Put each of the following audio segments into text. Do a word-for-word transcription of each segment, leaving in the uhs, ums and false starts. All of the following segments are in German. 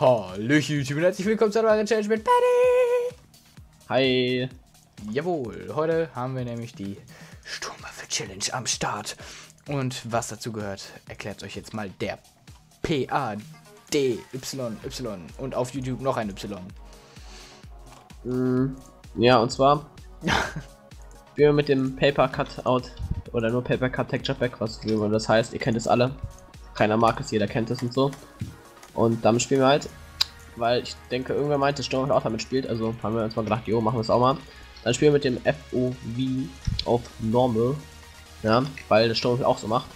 Hallöchen YouTube und herzlich willkommen zu einer neuen Challenge mit Paddy! Hi! Jawohl, heute haben wir nämlich die Sturmwaffel-Challenge am Start. Und was dazu gehört, erklärt euch jetzt mal der P A D Y Y und auf YouTube noch ein Y. Ja, und zwar wie man mit dem Paper Cutout oder nur Paper Cut Texture Pack was spielen wollen. Das heißt, ihr kennt es alle. Keiner mag es, jeder kennt es und so. Und damit spielen wir halt, weil ich denke, irgendwer meinte, Sturm auch damit spielt. Also haben wir uns mal gedacht, jo, machen wir es auch mal. Dann spielen wir mit dem F O V auf Normal, ja, weil der Sturm auch so macht.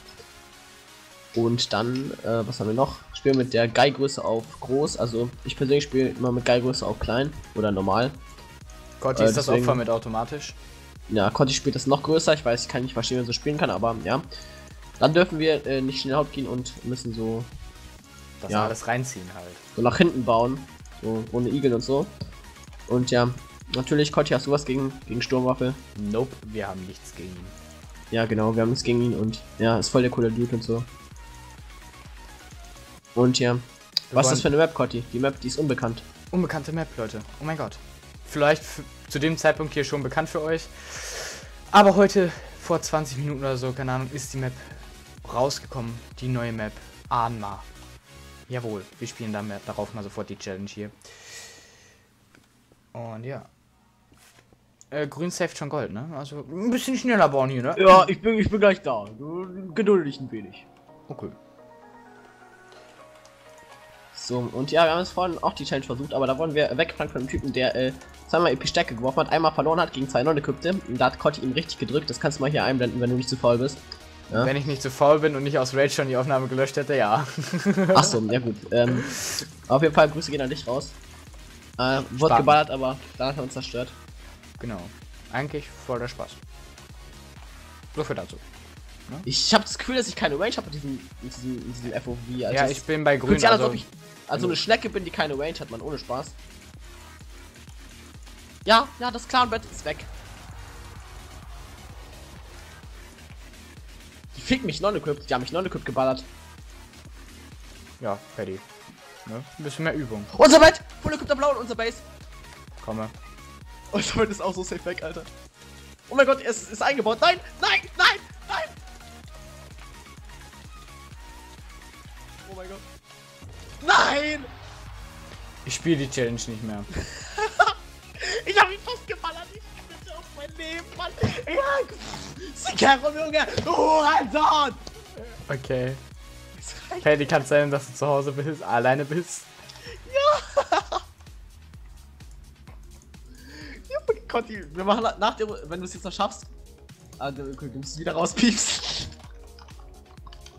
Und dann, äh, was haben wir noch? Spielen mit der Geilgröße auf groß. Also ich persönlich spiele immer mit Geilgröße auf klein oder normal. Kotti äh, ist deswegen das Opfer mit automatisch. Ja, Kotti spielt das noch größer. Ich weiß, ich kann nicht verstehen, wie man so spielen kann, aber ja. Dann dürfen wir äh, nicht schnell haut gehen und müssen so das ja alles reinziehen halt. So nach hinten bauen, so ohne Igel und so. Und ja, natürlich Kotti, hast du was gegen gegen Sturmwaffel? Nope, wir haben nichts gegen ihn. Ja, genau, wir haben nichts gegen ihn und ja, ist voll der coole Dude und so. Und ja, was ist das für eine Map, Kotti? Die Map, die ist unbekannt. Unbekannte Map, Leute. Oh mein Gott. Vielleicht zu dem Zeitpunkt hier schon bekannt für euch. Aber heute, vor zwanzig Minuten oder so, keine Ahnung, ist die Map rausgekommen. Die neue Map, Arma. Jawohl, wir spielen dann darauf mal sofort die Challenge hier. Und ja. Äh, grün safe schon Gold, ne? Also ein bisschen schneller bauen hier, ne? Ja, ich bin, ich bin gleich da. Du gedulde dich ein wenig. Okay. So, und ja, wir haben es vorhin auch die Challenge versucht, aber da wurden wir weggeflankt von einem Typen, der äh, zweimal E P-Stärke geworfen hat, einmal verloren hat gegen zwei Non-Equipte. Und da hat Kotti ihn richtig gedrückt, das kannst du mal hier einblenden, wenn du nicht zu faul bist. Ja? Wenn ich nicht zu faul bin und nicht aus Rage schon die Aufnahme gelöscht hätte, ja. Achso, ja gut. Ähm, auf jeden Fall, Grüße gehen an dich raus. Äh, wurde geballert, aber da hat er uns zerstört. Genau. Eigentlich voll der Spaß. So viel dazu. Ne? Ich habe das Gefühl, dass ich keine Range habe mit diesem, mit diesem, mit diesem F O V. Also ja, ich bin bei Grün. Ja, also ich, also eine Schnecke bin, die keine Range hat, man, ohne Spaß. Ja, ja, das Clownbett ist weg. Die fickt mich non-equipped, die haben mich non-equipped geballert. Ja, Paddy. Ne? Ein bisschen mehr Übung. Unser Bett! Full equipped blau und unser Base. Komme. Unser Bett ist auch so safe weg, Alter. Oh mein Gott, es ist eingebaut. Nein, nein, nein, nein! Oh mein Gott. Nein! Ich spiele die Challenge nicht mehr. Ich habe ihn fast geballert. Ich bitte auf mein Leben, Mann. Ja, Junge. Oh, Alter. Okay. Hey, die kann sein, dass du zu Hause bist, alleine bist. Ja. Ja, Kotti, wir machen nach dem, wenn du es jetzt noch schaffst, also, du musst wieder rauspiepsen.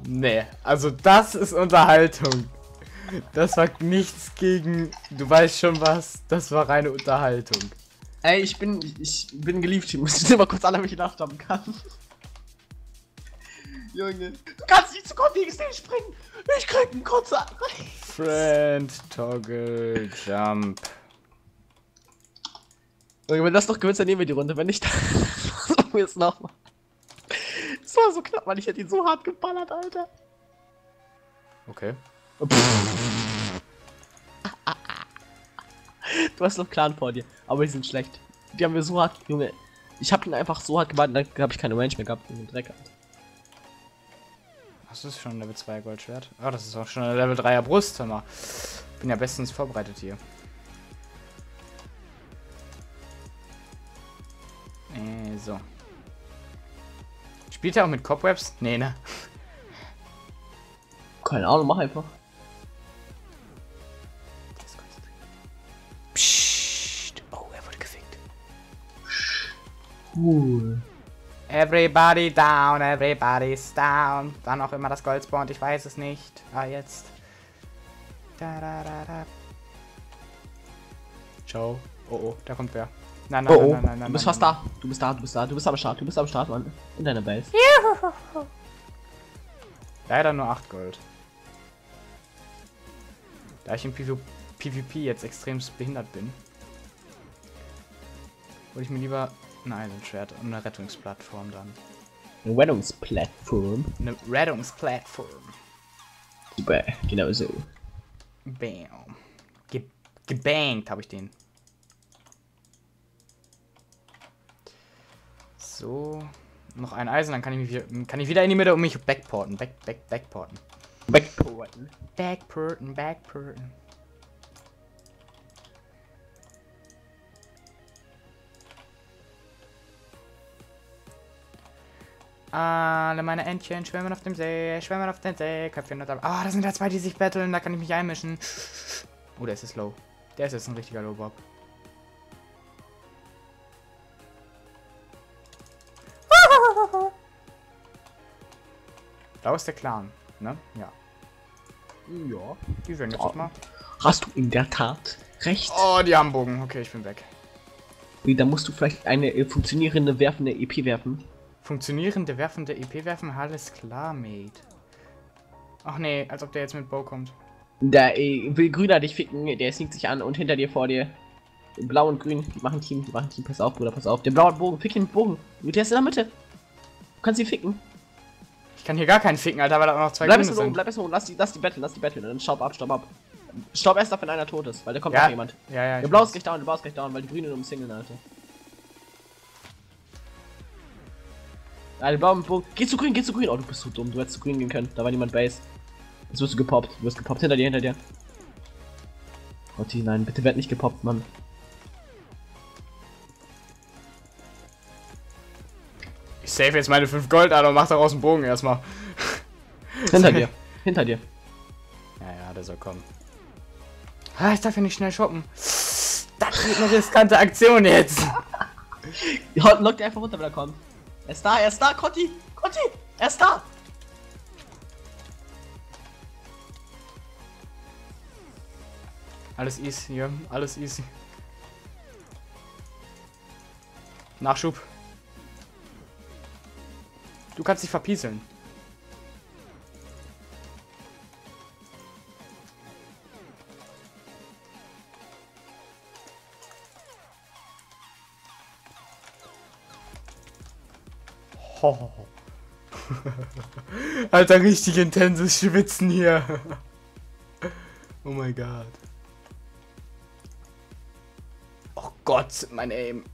Nee, also das ist Unterhaltung. Das war nichts gegen, du weißt schon was, das war reine Unterhaltung. Ey, ich bin, ich bin geliebt, ich muss immer kurz alle, wenn ich nachstammen kann. Junge, du kannst nicht zu Kotti gegen springen, ich krieg einen kurzen Friend, Toggle, Jump. Junge, wenn das noch gewinnt, dann nehmen wir die Runde, wenn nicht, dann wir es nochmal. Das war so knapp, weil ich hätte ihn so hart geballert, Alter. Okay. Du hast noch Clan vor dir, aber die sind schlecht. Die haben wir so hart, Junge. Ich hab ihn einfach so hart gemacht, dann habe ich keine Range mehr gehabt, den Dreck. Das ist schon ein Level zwei Goldschwert. Ah, das ist auch schon eine Level drei Brust, hör mal. Bin ja bestens vorbereitet hier. Äh, so. Spielt er auch mit Cobwebs? Nee, ne? Keine Ahnung, mach einfach. Psst. Oh, er wurde gefickt. Cool. Everybody down, everybody's down. Wann auch immer das Gold spawnt, ich weiß es nicht. Ah, jetzt. Da, da, da, da. Ciao. Oh, oh, da kommt wer. Nein, nein, oh, nein, nein, nein, nein. Du bist nein, fast nein. da. Du bist da, du bist da. Du bist am Start, du bist am Start, Mann. In deiner Base. Juhu. Leider nur acht Gold. Da ich im P V P jetzt extremst behindert bin, Hol ich mir lieber ein Island Schwert und eine Rettungsplattform dann. Eine Rettungsplattform? Eine Rettungsplattform. Super, genau so. Bam. Ge gebankt habe ich den. So. Noch ein Eisen, dann kann ich, mich wieder, kann ich wieder in die Mitte um mich backporten. Back, back, backporten. Backporten. Backporten, backporten. Alle meine Entchen schwimmen auf dem See, schwimmen auf dem See, Köpfchen und... Ah, oh, da sind ja zwei, die sich battlen, da kann ich mich einmischen. Oh, der ist jetzt low. Der ist jetzt ein richtiger Low-Bob. Da ist der Clan, ne? Ja. Ja. Die werden jetzt mal. Hast du in der Tat recht? Oh, die haben Bogen. Okay, ich bin weg. Nee, da musst du vielleicht eine funktionierende, werfende E P werfen. Funktionierende, werfende E P werfen, alles klar, Mate. Ach nee, als ob der jetzt mit Bow kommt. Da äh, will Grüner dich ficken, der sneakt sich an und hinter dir, vor dir. Blau und Grün, die machen Team, die machen Team, pass auf, Bruder, pass auf. Der blaue Bogen, fick den Bogen. Der ist in der Mitte. Du kannst ihn ficken. Ich kann hier gar keinen ficken, Alter, weil da auch noch zwei Grüne sind. Oben, bleib erstmal oben, lass die, lass die betteln, lass die betteln. Dann staub ab, staub ab. Staub erst ab, wenn einer tot ist, weil da kommt ja noch jemand. Ja, ja, der Blau ist gleich down, der Blau ist gleich down, weil die Grünen umsingeln, Alter. Alter, blauen Bogen. Geh zu grün, geh zu grün. Oh, du bist so dumm. Du hättest zu grün gehen können. Da war niemand Base. Jetzt wirst du gepoppt. Du wirst gepoppt. Hinter dir, hinter dir. Kotti, nein. Bitte werd nicht gepoppt, Mann. Ich save jetzt meine fünf Gold, Alter. Und mach daraus einen Bogen erstmal. Hinter dir. Hinter dir. Ja, ja, der soll kommen. Ah, ich darf ja nicht schnell shoppen. Das ist eine riskante Aktion jetzt. Lockt einfach runter, wenn er kommt. Er ist da, er ist da, Kotti! Kotti! Er ist da! Alles easy, ja, alles easy. Nachschub. Du kannst dich verpieseln. Alter, richtig intensives Schwitzen hier. Oh mein Gott. Oh Gott, mein Aim.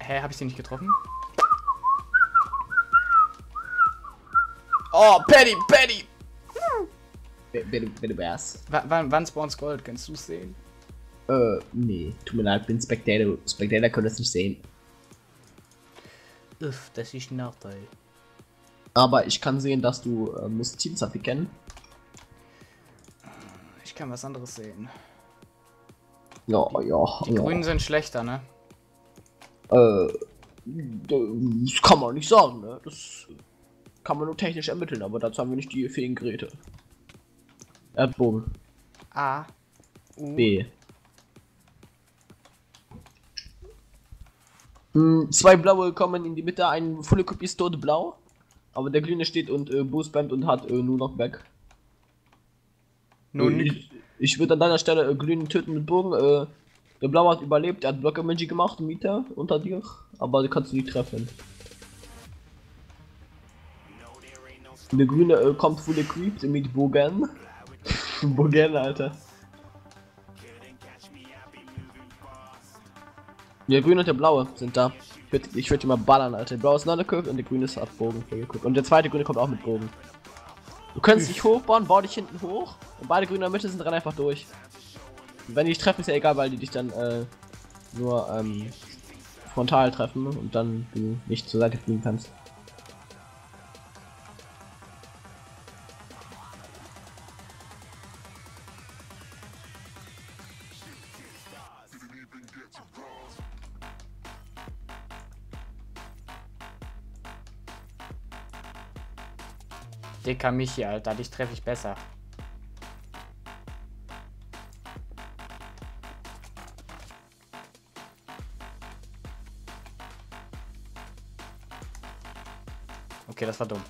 Hä, hab ich den nicht getroffen? Oh, Paddy, Paddy! Bitte, bitte, Bass. Wann spawns Gold? Kannst du's sehen? Äh, nee. Tut mir leid, bin Spectator. Spectator kann das nicht sehen. Uff, das ist ein Nachteil. Aber ich kann sehen, dass du äh, musst Teams abwickeln. Ich kann was anderes sehen. Ja, die, ja. Die ja. Grünen sind schlechter, ne? Äh, das kann man nicht sagen, ne? Das kann man nur technisch ermitteln, aber dazu haben wir nicht die fähigen Geräte. Erdbogen. A. U. B. Zwei blaue kommen in die Mitte, ein volle Kopie ist tot blau, aber der grüne steht und äh, boostband und hat äh, nur noch weg. Nun, ich, ich würde an deiner Stelle äh, grünen töten mit Bogen, äh, der blaue hat überlebt, er hat Blocker-Magic gemacht, Mieter unter dir, aber du kannst du nicht treffen. Der grüne äh, kommt volle Creep mit Bogen. Bogen, Alter. Der grüne und der blaue sind da. Ich würde ich würd die mal ballern, Alter. Der blaue ist undercooked und der grüne ist auf Bogen. Und der zweite grüne kommt auch mit Bogen. Du kannst dich hochbauen, bau dich hinten hoch. Und beide grünen in der Mitte sind dran einfach durch. Und wenn die dich treffen, ist ja egal, weil die dich dann äh, nur ähm, frontal treffen und dann du nicht zur Seite fliegen kannst. Dicker Michi, Alter, dich treffe ich besser. Okay, das war dumm.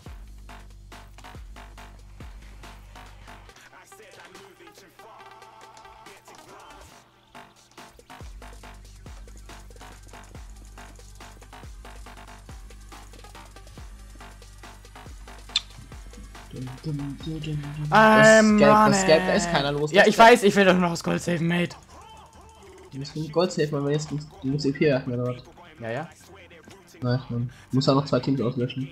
Ähm, das Geld, da ist keiner los. Ja, ich weiß, ich will doch noch das Gold saven, mate. Die müssen nicht Gold saven, weil wir jetzt die müssen E P werfen, oder was? Ja, ja. Nein, man muss ja noch zwei Teams auslöschen.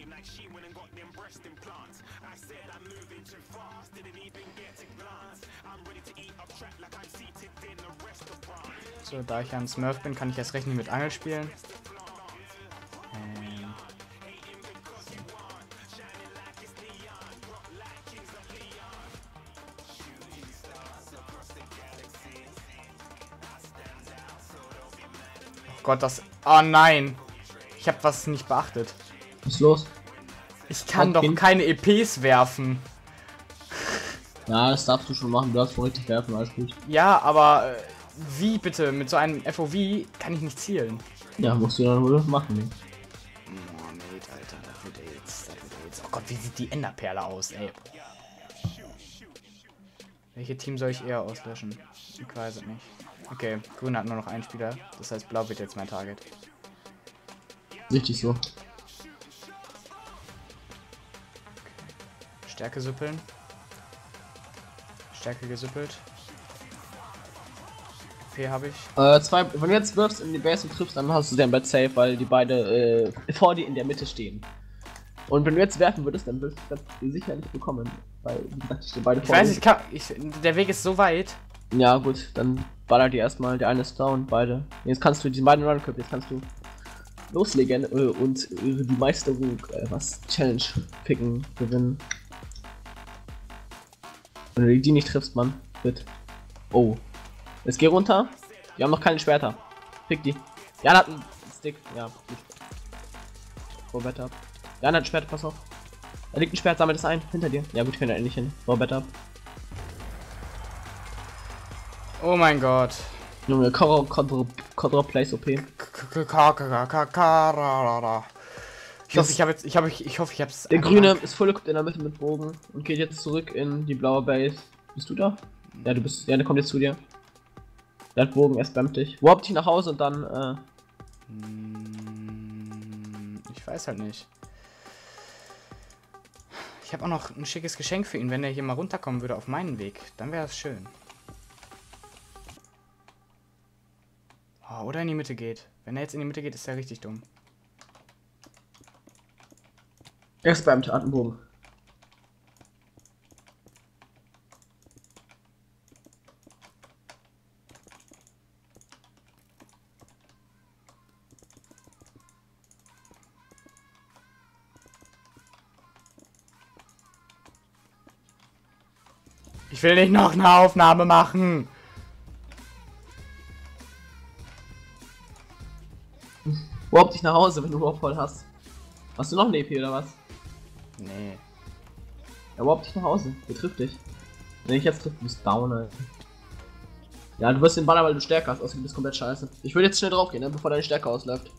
So, da ich ja ein Smurf bin, kann ich erst recht nicht mit Angel spielen. Gott, das... Oh nein! Ich habe was nicht beachtet. Was ist los? Ich kann doch keine E Ps werfen. Ja, das darfst du schon machen. Du darfst schon richtig werfen, alles gut. Ja, aber wie bitte? Mit so einem F O V kann ich nicht zielen. Ja, musst du dann wohl machen. Oh, mate, Alter, das wird jetzt, das wird jetzt. Oh Gott, wie sieht die Enderperle aus, ey? Welche Team soll ich eher auslöschen? Ich weiß es nicht. Okay, Grün hat nur noch einen Spieler. Das heißt, Blau wird jetzt mein Target. Richtig so. Okay. Stärke süppeln. Stärke gesüppelt. P habe ich. Äh, zwei. Wenn du jetzt wirfst in die Base und triffst, dann hast du den Bett safe, weil die beide äh, vor dir in der Mitte stehen. Und wenn du jetzt werfen würdest, dann würdest du das sicherlich bekommen. Weil, wie gesagt, stehen beide ich vor dir. Ich weiß, ich kann. Ich, der Weg ist so weit. Ja, gut, dann baller die erstmal. Der eine ist down, beide. Jetzt kannst du diesen beiden Runcup, jetzt kannst du loslegen äh, und äh, die Meisterung, äh, was? Challenge picken, gewinnen. Wenn du die nicht triffst, Mann, bitte. Oh. Jetzt geh runter. Die haben noch keine Schwerter. Pick die. Jan hat einen Stick. Ja, gut. Jan hat ein Schwert, pass auf. Da liegt ein Schwert, sammelt es ein. Hinter dir. Ja, gut, ich bin da endlich hin. Rollbett ab. Oh mein Gott. Junge, Kodro Plays O P. Ich hoffe, ich habe jetzt, ich habe, ich hoffe, ich hab's. Der Grüne ist voll in der Mitte mit Bogen und geht jetzt zurück in die blaue Base. Bist du da? Ja, du bist, ja, der kommt jetzt zu dir. Der hat Bogen, er spammt dich. Warp dich nach Hause und dann, äh... Ich weiß halt nicht. Ich habe auch noch ein schickes Geschenk für ihn, wenn er hier mal runterkommen würde auf meinen Weg. Dann wäre es schön. Oder in die Mitte geht. Wenn er jetzt in die Mitte geht, ist er richtig dumm. Er ist beim Tatenbogen. Ich will nicht noch eine Aufnahme machen. Überhaupt nicht nach Hause, wenn du überhaupt voll hast. Hast du noch eine E P oder was? Nee. Ja, überhaupt nicht nach Hause. Der trifft dich. Wenn ich jetzt trifft, du bist down, Alter. Ja, du wirst den Baller, weil du Stärke hast. Außerdem bist du komplett scheiße. Ich würde jetzt schnell drauf gehen, ne, bevor deine Stärke ausläuft.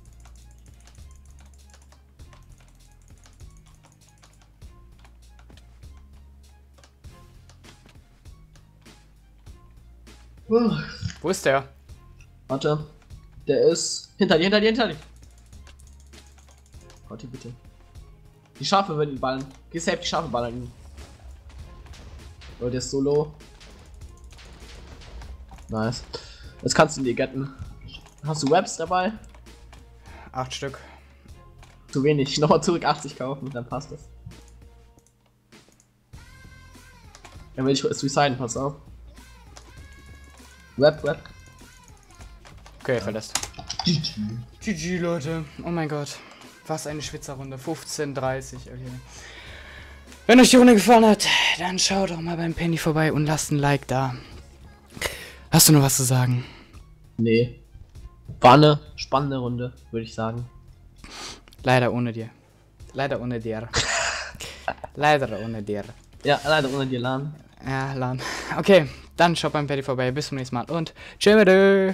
Puh. Wo ist der? Warte. Der ist hinter dir, hinter dir, hinter dir. Kotti, bitte. Die Schafe werden ihn ballern. Geh safe, die Schafe ballern ihn. Oh, der ist so low. Nice. Jetzt kannst du ihn dir getten. Hast du Webs dabei? Acht Stück. Zu wenig. Nochmal zurück achtzig kaufen, dann passt das. Dann will ich suiciden, pass auf. Web, Web. Okay, verlässt. G G, Leute. Oh mein Gott. Was eine Schwitzerrunde. fünfzehn dreißig. Okay. Wenn euch die Runde gefallen hat, dann schaut doch mal beim Penny vorbei und lasst ein Like da. Hast du noch was zu sagen? Nee. War eine spannende Runde, würde ich sagen. Leider ohne dir. Leider ohne dir. Leider ohne dir. Ja, leider ohne dir, Lan. Ja, Lan. Okay, dann schaut beim Penny vorbei. Bis zum nächsten Mal und tschö.